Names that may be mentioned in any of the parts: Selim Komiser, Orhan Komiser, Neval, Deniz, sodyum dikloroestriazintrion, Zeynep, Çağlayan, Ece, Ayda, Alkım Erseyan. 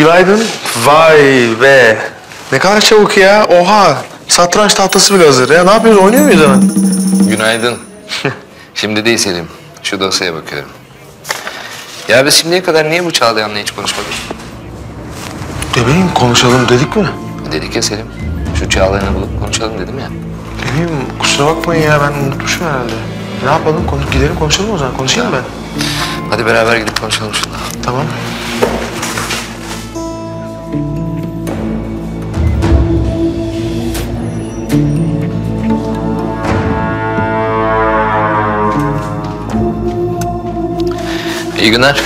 Günaydın. Vay be. Ne kadar çabuk ya. Oha. Satranç tahtası bile hazır ya. Ne yapıyoruz? Oynuyor muyuz hemen? Günaydın. Şimdi değil Selim. Şu dosyaya bakıyorum. Ya biz şimdiye kadar niye bu Çağlayan'la hiç konuşmadık? Bebeğim konuşalım dedik mi? Dedik ya Selim. Şu Çağlayan'ı bulup konuşalım dedim ya. Bebeğim kusura bakmayın ya. Ben unutmuşum herhalde. Ne yapalım? Gidelim konuşalım o zaman. Konuşayım ben. Hadi beraber gidip konuşalım şunla. Tamam. İyi günler.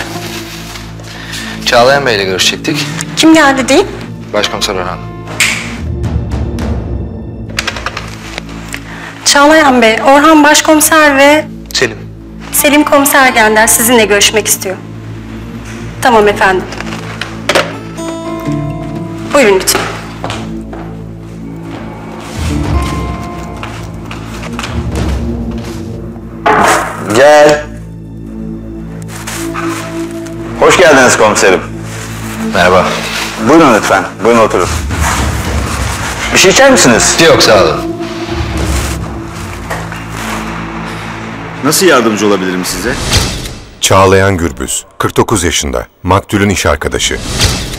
Çağlayan Bey'le görüşecektik. Kim geldi diyeyim? Başkomiser Orhan. Çağlayan Bey, Orhan Başkomiser ve... Selim. Selim Komiser geldiler, sizinle görüşmek istiyor. Tamam efendim. Buyurun lütfen. Gel. Hoş geldiniz komiserim. Merhaba. Buyurun lütfen, buyurun oturun. Bir şey içer misiniz? Yok, sağ olun. Nasıl yardımcı olabilirim size? Çağlayan Gürbüz, 49 yaşında, maktulün iş arkadaşı.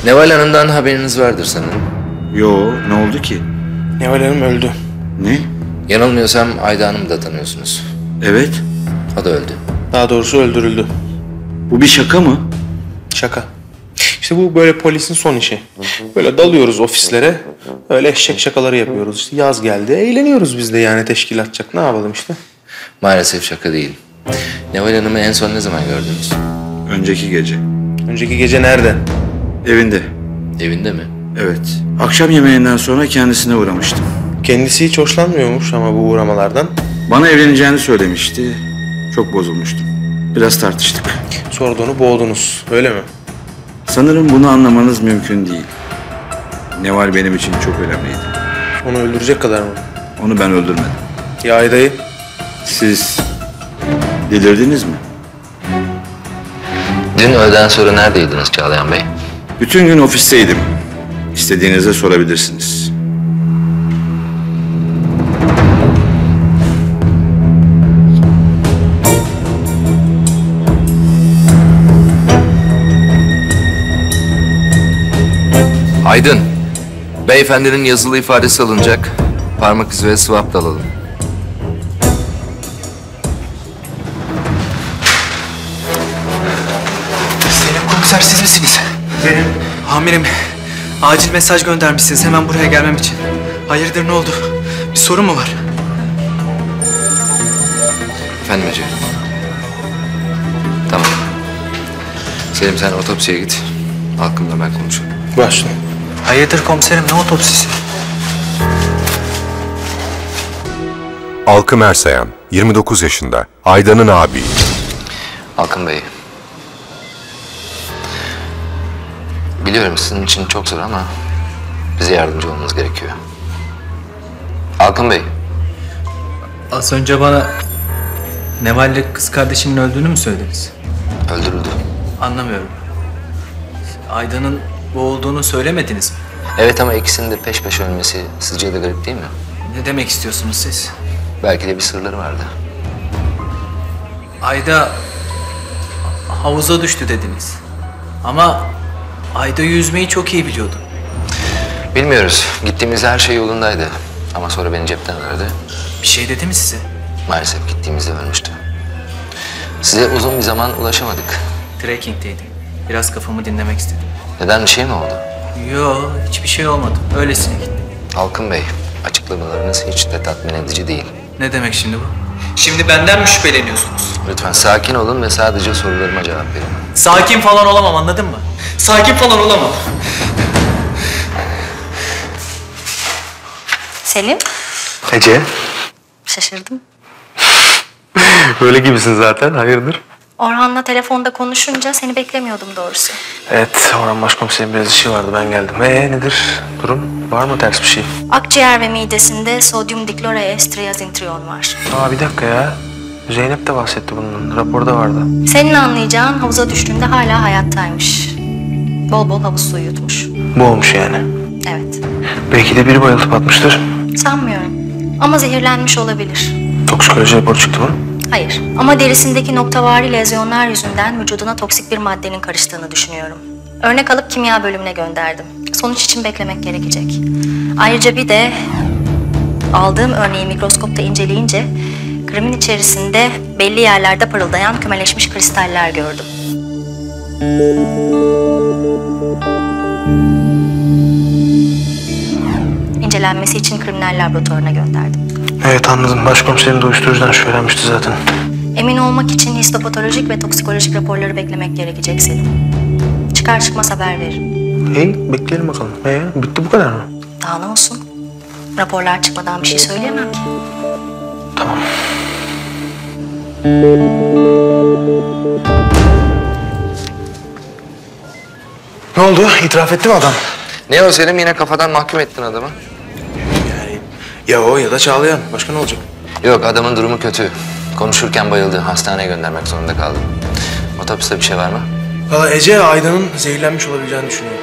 Neval Hanım'dan haberiniz vardır sanırım. Yo, ne oldu ki? Neval Hanım öldü. Ne? Yanılmıyorsam Ayda Hanım'ı da tanıyorsunuz. Evet. O da öldü. Daha doğrusu öldürüldü. Bu bir şaka mı? Şaka. İşte bu böyle polisin son işi. Böyle dalıyoruz ofislere, öyle eşek şakaları yapıyoruz. İşte yaz geldi, eğleniyoruz biz de yani teşkilatçak. Ne yapalım işte? Maalesef şaka değil. Neval Hanım'ı en son ne zaman gördünüz? Önceki gece. Önceki gece nerede? Evinde. Evinde mi? Evet. Akşam yemeğinden sonra kendisine uğramıştım. Kendisi hiç hoşlanmıyormuş ama bu uğramalardan. Bana evleneceğini söylemişti. Çok bozulmuştum. Biraz tartıştık. Sorduğunu boğdunuz, öyle mi? Sanırım bunu anlamanız mümkün değil. Neval benim için çok önemliydi. Onu öldürecek kadar mı? Onu ben öldürmedim. Ya Ayda'yı? Siz delirdiniz mi? Dün öğleden sonra neredeydiniz Çağlayan Bey? Bütün gün ofisteydim. İstediğinize sorabilirsiniz. Aydın, beyefendinin yazılı ifadesi alınacak. Parmak izi ve swap da alalım. Selim Komiser, siz misiniz? Benim. Amirim, acil mesaj göndermişsiniz hemen buraya gelmem için. Hayırdır, ne oldu? Bir sorun mu var? Efendim Ece. Tamam. Selim, sen otopsiye git. Alkım'la ben konuşalım. Başlayın. Hayırdır komiserim, ne otopsisi? Alkım Erseyan, 29 yaşında, Ayda'nın abi. Alkım Bey. Biliyorum sizin için çok zor ama bize yardımcı olmanız gerekiyor. Alkım Bey. Az önce bana Neval'le kız kardeşinin öldüğünü mü söylediniz? Öldürüldü. Anlamıyorum. Ayda'nın boğulduğunu söylemediniz mi? Evet ama ikisinin de peş peşe ölmesi sizce de garip değil mi? Ne demek istiyorsunuz siz? Belki de bir sırları vardı. Ayda havuza düştü dediniz. Ama Ayda yüzmeyi çok iyi biliyordu. Bilmiyoruz. Gittiğimizde her şey yolundaydı. Ama sonra beni cepten aradı. Bir şey dedi mi size? Maalesef gittiğimizde ölmüştü. Size uzun bir zaman ulaşamadık. Trekking'teydim. Biraz kafamı dinlemek istedim. Neden, bir şey mi oldu? Yok, hiçbir şey olmadı. Öylesine gitti. Alkım Bey, açıklamalarınız hiç de tatmin edici değil. Ne demek şimdi bu? Şimdi benden mi şüpheleniyorsunuz? Lütfen sakin olun ve sadece sorularıma cevap verin. Sakin falan olamam, anladın mı? Sakin falan olamam. Selim? Ece? Şaşırdım. Böyle gibisin zaten, hayırdır? Orhan'la telefonda konuşunca seni beklemiyordum doğrusu. Evet, Orhan Başkomiserin biraz işi vardı, ben geldim. Nedir durum? Var mı ters bir şey? Akciğer ve midesinde sodyum dikloroestriazintrion var. Aa, bir dakika ya. Zeynep de bahsetti bundan, raporda vardı. Senin anlayacağın havuza düştüğünde hala hayattaymış. Bol bol havuz suyu yutmuş. Bu olmuş yani. Evet. Belki de biri bayıltıp atmıştır. Sanmıyorum. Ama zehirlenmiş olabilir. Toksikoloji raporu çıktı mı? Hayır. Ama derisindeki noktavari lezyonlar yüzünden vücuduna toksik bir maddenin karıştığını düşünüyorum. Örnek alıp kimya bölümüne gönderdim. Sonuç için beklemek gerekecek. Ayrıca bir de aldığım örneği mikroskopta inceleyince kremin içerisinde belli yerlerde parıldayan kümeleşmiş kristaller gördüm. İncelenmesi için kriminal laboratuvarına gönderdim. Evet anladım. Başkomiserim de uyuşturucudan şüphelenmişti zaten. Emin olmak için histopatolojik ve toksikolojik raporları beklemek gerekecek Selim. Çıkar çıkmaz haber veririm. İyi, bekleyelim bakalım. Bitti bu kadar mı? Daha ne olsun? Raporlar çıkmadan bir şey söyleyemem ki. Tamam. Ne oldu? İtiraf etti mi adam? Ne o Selim? Yine kafadan mahkum ettin adamı. Yani ya o ya da Çağlayan. Başka ne olacak? Yok, adamın durumu kötü. Konuşurken bayıldı. Hastaneye göndermek zorunda kaldım. Otopside bir şey var mı? Valla Ece, Ayda'nın zehirlenmiş olabileceğini düşünüyorum.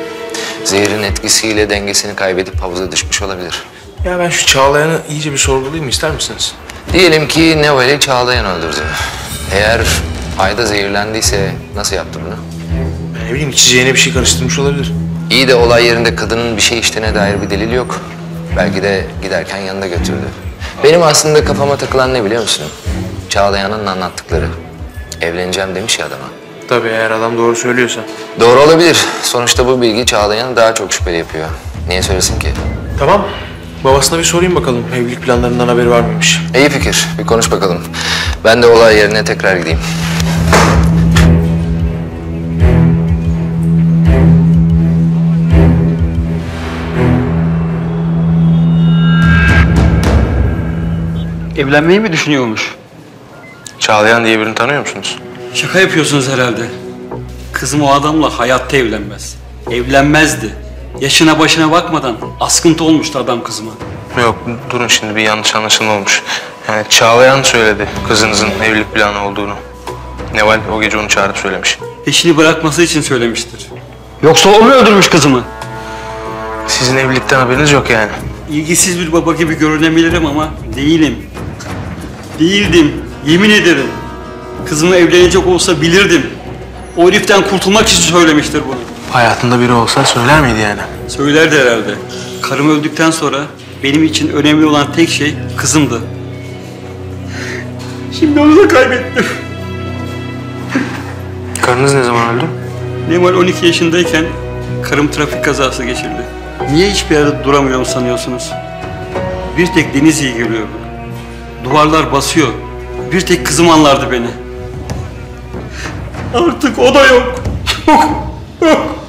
Zehirin etkisiyle dengesini kaybedip havuza düşmüş olabilir. Ya ben şu Çağlayan'ı iyice bir sorgulayayım mı? İster misiniz? Diyelim ki Neval'i Çağlayan öldürdü. Eğer Ayda zehirlendiyse nasıl yaptı bunu? Ne bileyim, içeceğine bir şey karıştırmış olabilir. İyi de olay yerinde kadının bir şey içtiğine dair bir delil yok. Belki de giderken yanında götürdü. Benim aslında kafama takılan ne biliyor musun? Çağlayan'ın anlattıkları. Evleneceğim demiş ya adama. Tabii eğer adam doğru söylüyorsa. Doğru olabilir. Sonuçta bu bilgi Çağlayan'ı daha çok şüpheli yapıyor. Niye söylesin ki? Tamam. Babasına bir sorayım bakalım. Evlilik planlarından haberi var mıymış? İyi fikir. Bir konuş bakalım. Ben de olay yerine tekrar gideyim. Evlenmeyi mi düşünüyormuş? Çağlayan diye birini tanıyor musunuz? Şaka yapıyorsunuz herhalde. Kızım o adamla hayatta evlenmez. Evlenmezdi. Yaşına başına bakmadan askıntı olmuştu adam kızıma. Yok durun, şimdi bir yanlış anlaşılma olmuş. Yani Çağlayan söyledi kızınızın evlilik planı olduğunu. Neval o gece onu çağırıp söylemiş. Peşini bırakması için söylemiştir. Yoksa o mu öldürmüş kızımı? Sizin evlilikten haberiniz yok yani. İlgisiz bir baba gibi görünebilirim ama değilim. Değildim, yemin ederim. Kızımla evlenecek olsa bilirdim. O heriften kurtulmak için söylemiştir bunu. Hayatında biri olsa söyler miydi yani? Söylerdi herhalde. Karım öldükten sonra benim için önemli olan tek şey kızımdı. Şimdi onu da kaybettim. Karınız ne zaman öldü? Neval 12 yaşındayken karım trafik kazası geçirdi. Niye hiçbir yerde duramıyorum sanıyorsunuz? Bir tek Deniz iyi geliyordu. Duvarlar basıyor. Bir tek kızım anlardı beni. Artık o da yok. Yok.